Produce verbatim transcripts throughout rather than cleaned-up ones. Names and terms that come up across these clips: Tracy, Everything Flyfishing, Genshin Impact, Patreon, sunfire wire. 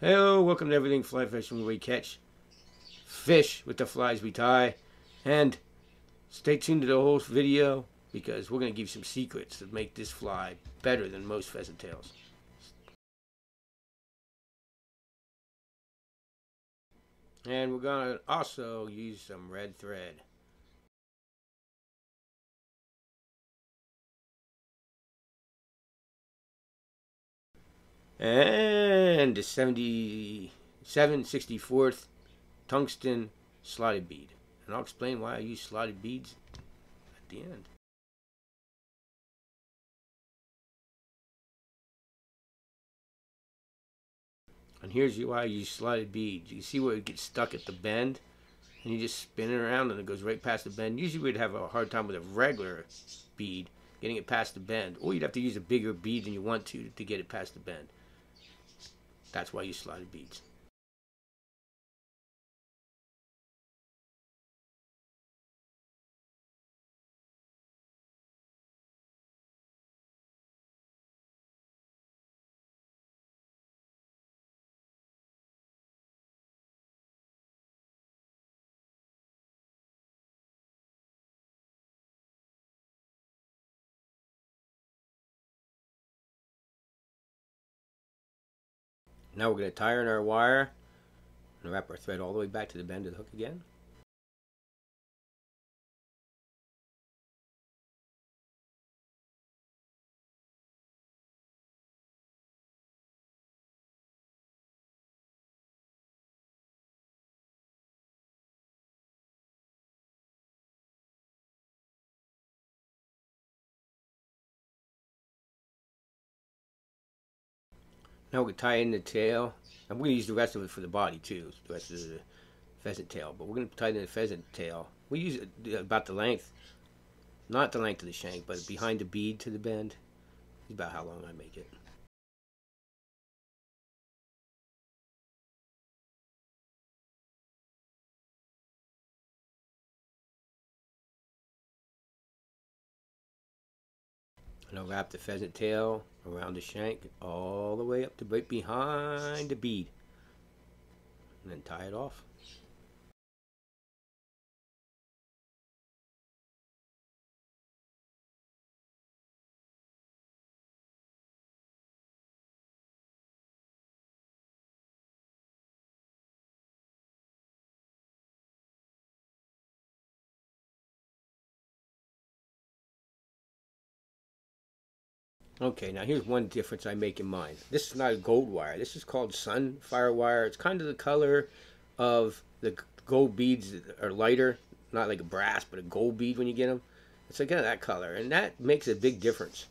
Hello, welcome to Everything Fly Fishing, where we catch fish with the flies we tie. And stay tuned to the whole video because we're going to give you some secrets that make this fly better than most pheasant tails. And we're going to also use some red thread. And a seventy-seven sixty-fourth tungsten slotted bead. And I'll explain why I use slotted beads at the end. And here's why I use slotted beads. You can see where it gets stuck at the bend. And you just spin it around and it goes right past the bend. Usually we'd have a hard time with a regular bead getting it past the bend. Or you'd have to use a bigger bead than you want to to get it past the bend. That's why you slotted beads. Now we're going to tie in our wire and wrap our thread all the way back to the bend of the hook again. Now we tie in the tail. I'm going to use the rest of it for the body too, the rest of the pheasant tail. But we're going to tie in the pheasant tail. We use it about the length, not the length of the shank, but behind the bead to the bend. Is about how long I make it. And I'll wrap the pheasant tail around the shank all the way up to right behind the bead. And then tie it off. Okay, now here's one difference I make in mine. This is not a gold wire. This is called sunfire wire. It's kind of the color of the gold beads that are lighter. Not like a brass, but a gold bead when you get them. It's like kind of that color. And that makes a big difference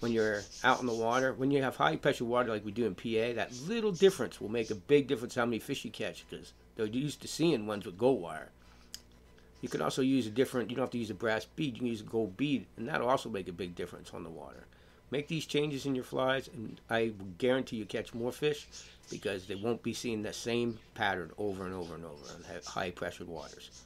when you're out in the water. When you have high pressure water like we do in P A, that little difference will make a big difference how many fish you catch, because they're used to seeing ones with gold wire. You can also use a different, you don't have to use a brass bead. You can use a gold bead, and that'll also make a big difference on the water. Make these changes in your flies, and I guarantee you catch more fish because they won't be seeing that same pattern over and over and over on high pressured waters.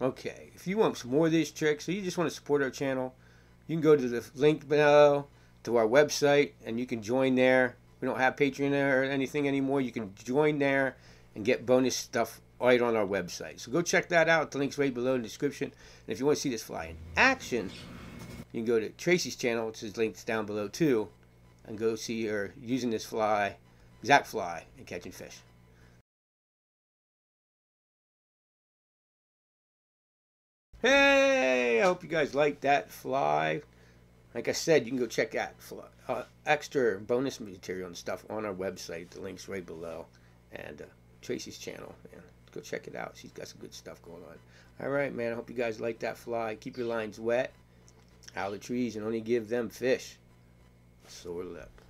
Okay, if you want some more of these tricks, or you just want to support our channel, you can go to the link below to our website and you can join there. We don't have Patreon or anything anymore. You can join there and get bonus stuff right on our website. So go check that out. The link's right below in the description. And if you want to see this fly in action, you can go to Tracy's channel, which is linked down below too, and go see her using this fly, exact fly, and catching fish. Hey, I hope you guys like that fly. Like I said, you can go check out uh, extra bonus material and stuff on our website. The link's right below. And uh, Tracy's channel, man. Go check it out. She's got some good stuff going on. All right, man. I hope you guys like that fly. Keep your lines wet out of the trees and only give them fish. Sore lip.